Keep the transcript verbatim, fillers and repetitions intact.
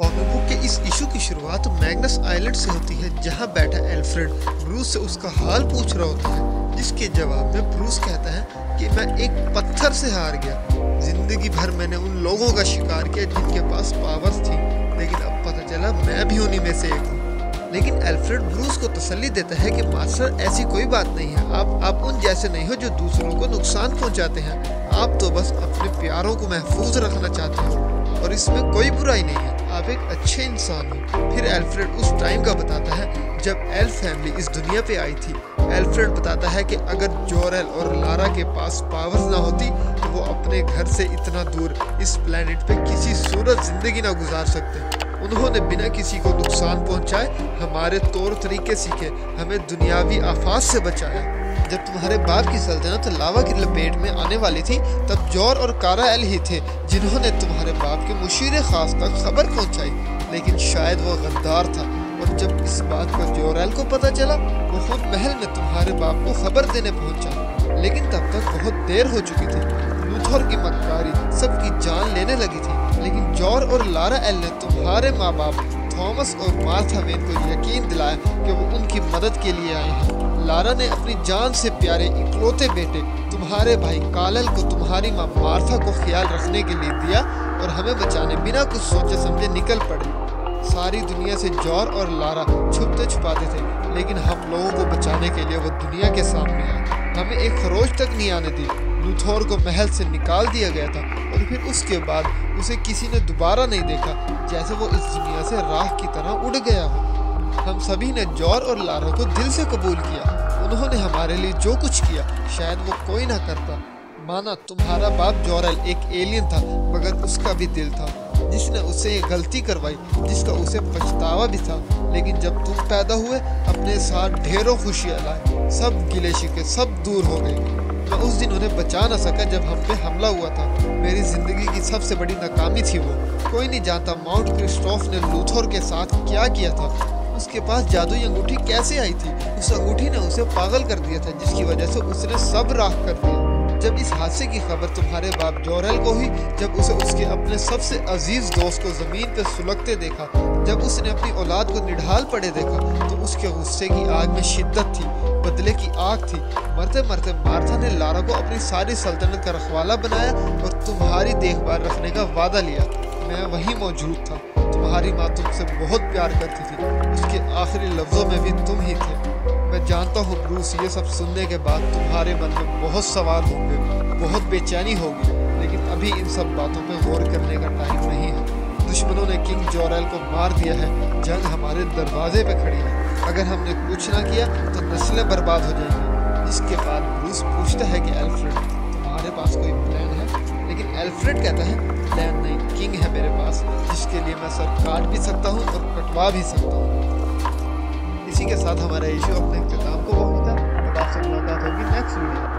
Comic book के इस issue की शुरुआत मैग्नस आइलैंड से होती है, जहां बैठा एल्फ्रेड ब्रूस से उसका हाल पूछ रहा होता है, जिसके जवाब में ब्रूस कहता है कि मैं एक पत्थर से हार गया। जिंदगी भर मैंने उन लोगों का शिकार किया जिनके पास पावर्स थी, लेकिन अब पता चला मैं भी उन्हीं में से एक हूँ। लेकिन एल्फ्रेड ब्रूस को तसल्ली देता है कि मास्टर ऐसी कोई बात नहीं है, आप आप उन जैसे नहीं हो जो दूसरों को नुकसान पहुंचाते हैं, आप तो बस अपने प्यारों को महफूज रखना चाहते हो और इसमें कोई बुराई नहीं है, आप एक अच्छे इंसान हो। फिर एल्फ्रेड उस टाइम का बताता है जब एल्फ फैमिली इस दुनिया पे आई थी। एल्फ्रेड बताता है कि अगर जोरेल और लारा के पास पावर्स ना होती तो वो अपने घर से इतना दूर इस प्लेनेट पे किसी सूरत जिंदगी ना गुजार सकते। उन्होंने बिना किसी को नुकसान पहुंचाए हमारे तौर तरीके सीखे, हमें दुनियावी आफात से बचाया। जब तुम्हारे बाप की सल्तनत लावा की लपेट में आने वाली थी तब जोर और काराएल ही थे जिन्होंने तुम्हारे बाप के मुशीर खास तक खबर पहुंचाई, लेकिन शायद वो गद्दार था। और जब इस बात का जोरेल को पता चला वो खुद महल में तुम्हारे बाप को खबर देने पहुँचा, लेकिन तब तक बहुत देर हो चुकी थी। लूथर की मक्कारी सबकी जान लेने लगी थी, लेकिन जॉर और लारा एल ने तुम्हारे माँ बाप थॉमस और मार्था वेन को यकीन दिलाया कि वो उनकी मदद के लिए आए हैं। लारा ने अपनी जान से प्यारे इकलौते बेटे तुम्हारे भाई कालल को तुम्हारी माँ मार्था को ख्याल रखने के लिए दिया और हमें बचाने बिना कुछ सोचे समझे निकल पड़े। सारी दुनिया से जॉर और लारा छुपते छुपाते थे, लेकिन हम लोगों को बचाने के लिए वो दुनिया के सामने आए, हमें एक खरोच तक नहीं आने दी। लूथोर को महल से निकाल दिया गया था और फिर उसके बाद उसे किसी ने दोबारा नहीं देखा, जैसे वो इस दुनिया से राख की तरह उड़ गया हो। हम सभी ने जॉर और लारा को दिल से कबूल किया, उन्होंने हमारे लिए जो कुछ किया शायद वो कोई ना करता। माना तुम्हारा बाप जॉरेल एक एलियन था, मगर उसका भी दिल था जिसने उसे ये गलती करवाई जिसका उसे पछतावा भी था। लेकिन जब तुम पैदा हुए अपने साथ ढेरों खुशियाँ लाए, सब गिले शिकवे सब दूर हो गए। मैं उस दिन उन्हें बचा ना सका जब हम पे हमला हुआ था, मेरी ज़िंदगी की सबसे बड़ी नाकामी थी वो। कोई नहीं जानता माउंट क्रिस्टोफ ने लूथोर के साथ क्या किया था, उसके पास जादुई अंगूठी कैसे आई थी, उस अंगूठी ने उसे पागल कर दिया था जिसकी वजह से उसने सब राख कर दिया। जब इस हादसे की खबर तुम्हारे बाप जॉरेल को हुई, जब उसे उसके अपने सबसे अजीज दोस्त को ज़मीन पर सुलगते देखा, जब उसने अपनी औलाद को निढाल पड़े देखा, तो उसके गुस्से की आग में शिद्दत थी, बदले की आग थी। मरते मरते मार्था ने लारा को अपनी सारी सल्तनत का रखवाला बनाया और तुम्हारी देखभाल रखने का वादा लिया। मैं वहीं मौजूद था, तुम्हारी माँ तुमसे बहुत प्यार करती थी, उसके आखिरी लफ्ज़ों में भी तुम ही थे। मैं जानता हूँ ब्रूस, ये सब सुनने के बाद तुम्हारे मन में बहुत सवाल होंगे, बहुत बेचैनी होगी, लेकिन अभी इन सब बातों पर गौर करने का टाइम नहीं है। दुश्मनों ने किंग जॉरेल को मार दिया है, जंग हमारे दरवाजे पे खड़ी है, अगर हमने कुछ ना किया तो नस्लें बर्बाद हो जाएंगी। इसके बाद ब्रूस पूछता है कि एल्फ्रेड तुम्हारे पास कोई प्लान है, लेकिन एल्फ्रेड कहता है प्लान नहीं, किंग है मेरे पास जिसके लिए मैं सर काट भी सकता हूँ और कटवा भी सकता हूँ। इसी के साथ हमारा इशू अपने इख्तिताम को पहुँचा, तब आपसे मुलाकात होगी नेक्स्ट वीडियो।